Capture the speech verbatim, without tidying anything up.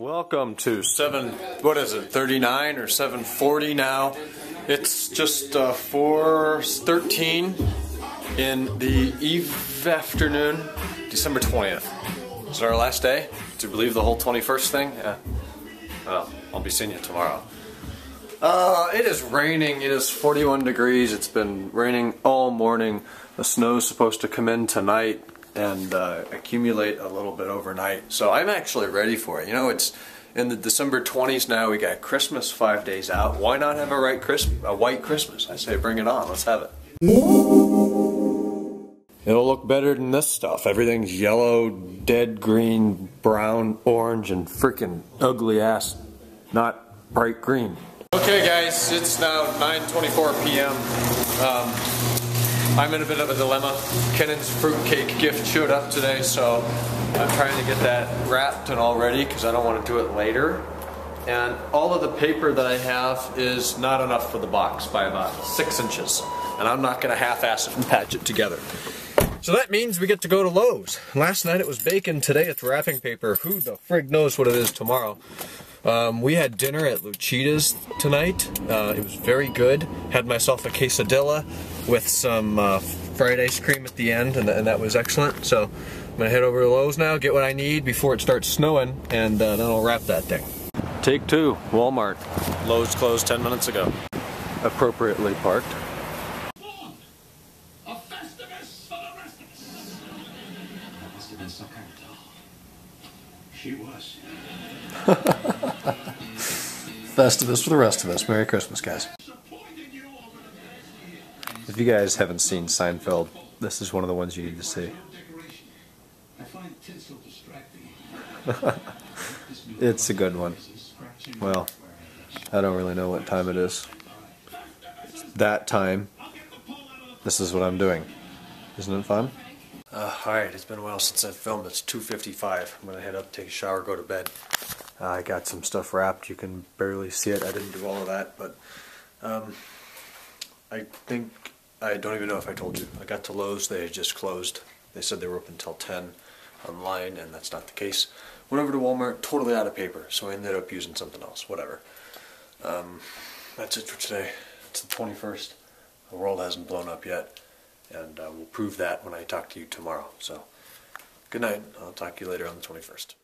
Welcome to seven, what is it, thirty-nine or seven forty now. It's just uh, four thirteen in the eve afternoon, December twentieth. This is our last day. Do you believe the whole twenty-first thing? Yeah. Well, I'll be seeing you tomorrow. Uh, it is raining. It is forty-one degrees. It's been raining all morning. The snow's supposed to come in tonight and uh, accumulate a little bit overnight. So I'm actually ready for it. You know, it's in the December twenties now. We got Christmas five days out. Why not have a, right Christ a white Christmas? I say bring it on. Let's have it. It'll look better than this stuff. Everything's yellow, dead green, brown, orange, and freaking ugly ass, not bright green. Okay guys, it's now nine twenty-four p m Um, I'm in a bit of a dilemma. Kenan's fruitcake gift showed up today, so I'm trying to get that wrapped and all ready because I don't want to do it later. And all of the paper that I have is not enough for the box by about six inches. And I'm not going to half-ass it and patch it together. So that means we get to go to Lowe's. Last night it was bacon, today it's wrapping paper. Who the frig knows what it is tomorrow? Um, we had dinner at Luchita's tonight. Uh, it was very good. Had myself a quesadilla with some uh, fried ice cream at the end, and, and that was excellent. So I'm going to head over to Lowe's now, get what I need before it starts snowing, and uh, then I'll wrap that thing. Take two, Walmart. Lowe's closed ten minutes ago. Appropriately parked. Born a Festivus for the rest of us. That must have been some kind of doll. She was. Festivus for the rest of us. Merry Christmas, guys. If you guys haven't seen Seinfeld, this is one of the ones you need to see. It's a good one. Well, I don't really know what time it is. It's that time. This is what I'm doing. Isn't it fun? Uh, Alright, it's been a while since I filmed. It's two fifty-five. I'm going to head up, take a shower, go to bed. Uh, I got some stuff wrapped. You can barely see it. I didn't do all of that, but um, I think, I don't even know if I told you. I got to Lowe's. They had just closed. They said they were open until ten online, and that's not the case. Went over to Walmart, totally out of paper, so I ended up using something else, whatever. Um, that's it for today. It's the twenty-first. The world hasn't blown up yet, and uh, we'll prove that when I talk to you tomorrow. So, good night. I'll talk to you later on the twenty-first.